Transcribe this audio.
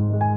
down.